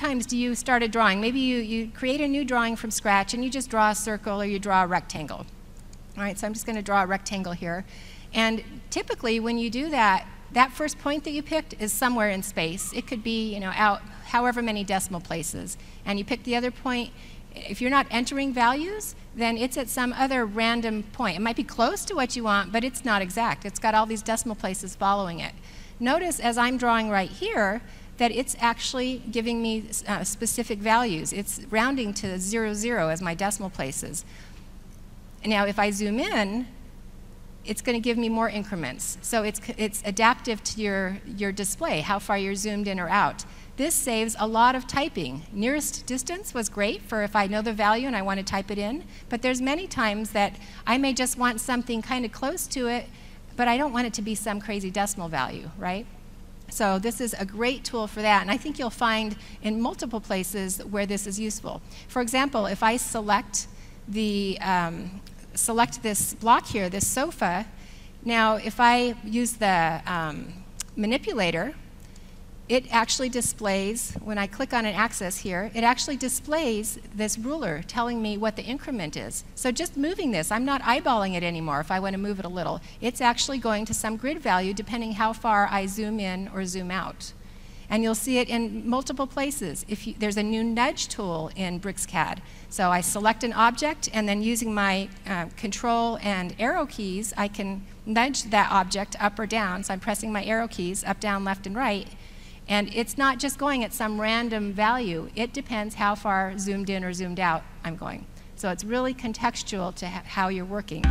many times do you start a drawing? Maybe you create a new drawing from scratch and you just draw a circle or you draw a rectangle. All right, so I'm just going to draw a rectangle here. And typically when you do that, that first point that you picked is somewhere in space. It could be, you know, out however many decimal places. And you pick the other point. If you're not entering values, then it's at some other random point. It might be close to what you want, but it's not exact. It's got all these decimal places following it. Notice as I'm drawing right here that it's actually giving me specific values. It's rounding to 0, 0 as my decimal places. Now if I zoom in, it's going to give me more increments. So it's adaptive to your display, how far you're zoomed in or out. This saves a lot of typing. Nearest distance was great for if I know the value and I want to type it in, but there's many times that I may just want something kind of close to it, but I don't want it to be some crazy decimal value, right? So this is a great tool for that, and I think you'll find in multiple places where this is useful. For example, if I select the select this block here, this sofa, now if I use the manipulator, it actually displays, when I click on an axis here, it actually displays this ruler telling me what the increment is. So just moving this, I'm not eyeballing it anymore if I want to move it a little. It's actually going to some grid value depending how far I zoom in or zoom out. And you'll see it in multiple places. There's a new nudge tool in BricsCAD. So I select an object, and then using my control and arrow keys, I can nudge that object up or down. So I'm pressing my arrow keys up, down, left, and right. And it's not just going at some random value. It depends how far zoomed in or zoomed out I'm going. So it's really contextual to how you're working.